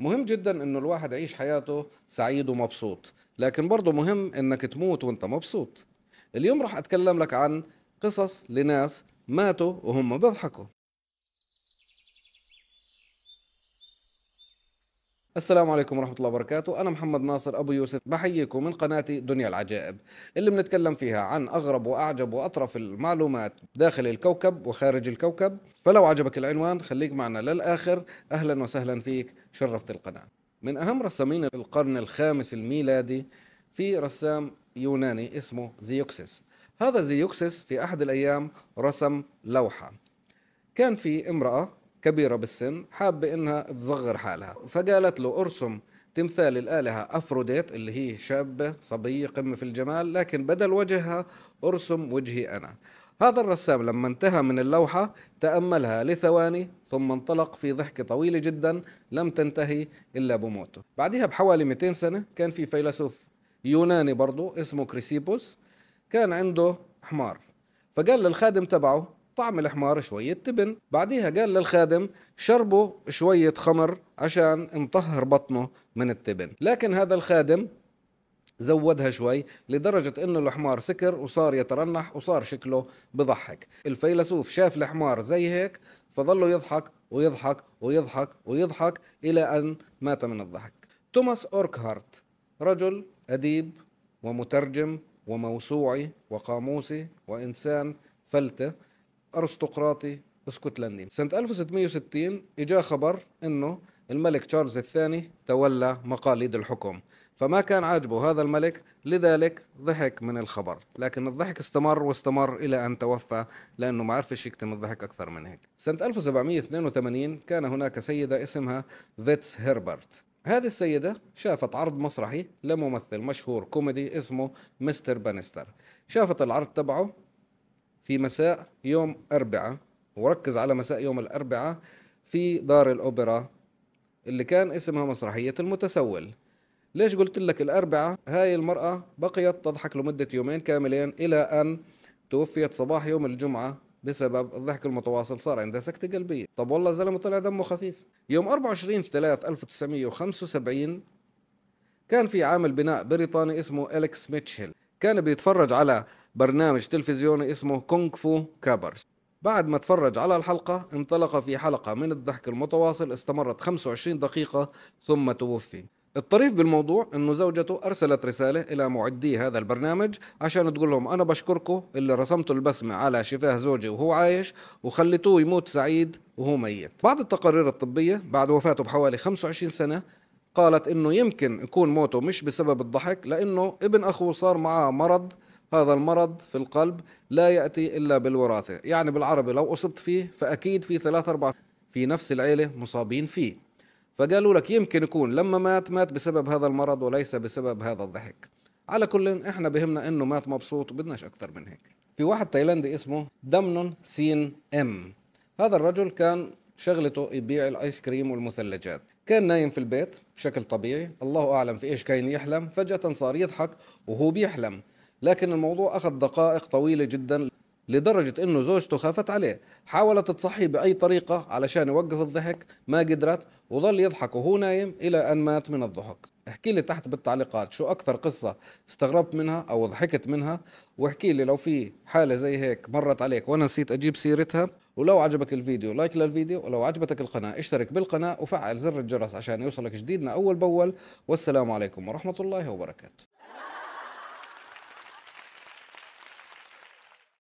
مهم جدا انه الواحد يعيش حياته سعيد ومبسوط، لكن برضه مهم انك تموت وانت مبسوط. اليوم راح اتكلم لك عن قصص لناس ماتوا وهم بيضحكوا. السلام عليكم ورحمة الله وبركاته، أنا محمد ناصر أبو يوسف بحييكم من قناتي دنيا العجائب اللي بنتكلم فيها عن أغرب وأعجب وأطرف المعلومات داخل الكوكب وخارج الكوكب. فلو عجبك العنوان خليك معنا للآخر. أهلا وسهلا فيك، شرفت القناة. من أهم رسامين القرن الخامس الميلادي في رسام يوناني اسمه زيوكسيس. هذا زيوكسيس في أحد الأيام رسم لوحة. كان في امرأة كبيرة بالسن حابة إنها تصغر حالها، فقالت له أرسم تمثال الآلهة أفروديت اللي هي شابة صبية قمة في الجمال، لكن بدل وجهها أرسم وجهي أنا. هذا الرسام لما انتهى من اللوحة تأملها لثواني ثم انطلق في ضحكة طويلة جدا لم تنتهي إلا بموته. بعدها بحوالي 200 سنة كان في فيلسوف يوناني برضو اسمه كريسيبوس، كان عنده حمار، فقال للخادم تبعه طعم الحمار شوية تبن. بعديها قال للخادم شربوا شوية خمر عشان انطهر بطنه من التبن، لكن هذا الخادم زودها شوي لدرجة انه الحمار سكر وصار يترنح وصار شكله بضحك. الفيلسوف شاف الحمار زي هيك فظلوا يضحك ويضحك ويضحك ويضحك الى ان مات من الضحك. توماس أوركهارت رجل أديب ومترجم وموسوعي وقاموسي وإنسان فلتة أرستقراطي اسكتلندي. سنة 1660 إجا خبر إنه الملك تشارلز الثاني تولى مقاليد الحكم، فما كان عاجبه هذا الملك لذلك ضحك من الخبر، لكن الضحك استمر واستمر إلى أن توفى لأنه ما عرفش يكتم الضحك أكثر من هيك. سنة 1782 كان هناك سيدة اسمها فيتزهربرت. هذه السيدة شافت عرض مسرحي لممثل مشهور كوميدي اسمه مستر بانستر. شافت العرض تبعه في مساء يوم أربعة، وركز على مساء يوم الأربعة في دار الأوبرا اللي كان اسمها مسرحية المتسول. ليش قلت لك الأربعة؟ هاي المرأة بقيت تضحك لمدة يومين كاملين إلى أن توفيت صباح يوم الجمعة بسبب الضحك المتواصل، صار عندها سكتة قلبية. طب والله الزلمة طلع دمه خفيف. يوم 24/3/1975 كان في عامل بناء بريطاني اسمه أليكس ميتشل، كان بيتفرج على برنامج تلفزيوني اسمه كونغ فو كابرز. بعد ما تفرج على الحلقة انطلق في حلقة من الضحك المتواصل استمرت 25 دقيقة ثم توفي. الطريف بالموضوع انه زوجته ارسلت رسالة الى معدي هذا البرنامج عشان تقول لهم انا بشكركم اللي رسمتوا البسمة على شفاه زوجي وهو عايش وخليتوه يموت سعيد وهو ميت. بعض التقارير الطبية بعد وفاته بحوالي 25 سنة قالت انه يمكن يكون موته مش بسبب الضحك، لانه ابن اخوه صار معاه مرض، هذا المرض في القلب لا يأتي الا بالوراثة، يعني بالعربي لو اصبت فيه فاكيد في 3-4 في نفس العيلة مصابين فيه، فقالوا لك يمكن يكون لما مات بسبب هذا المرض وليس بسبب هذا الضحك. على كل احنا بهمنا انه مات مبسوط وبدناش اكثر من هيك. في واحد تايلاندي اسمه دامنون سي أم، هذا الرجل كان شغلته يبيع الايس كريم والمثلجات. كان نايم في البيت بشكل طبيعي، الله اعلم في ايش كان يحلم، فجأة صار يضحك وهو بيحلم، لكن الموضوع اخذ دقائق طويلة جدا لدرجة انه زوجته خافت عليه، حاولت تصحيه بأي طريقة علشان يوقف الضحك، ما قدرت وظل يضحك وهو نايم إلى أن مات من الضحك. احكي لي تحت بالتعليقات شو أكثر قصة استغربت منها أو ضحكت منها، واحكي لي لو في حالة زي هيك مرت عليك وأنا نسيت أجيب سيرتها. ولو عجبك الفيديو لايك للفيديو، ولو عجبتك القناة اشترك بالقناة وفعل زر الجرس عشان يوصلك جديدنا أول بأول. والسلام عليكم ورحمة الله وبركاته.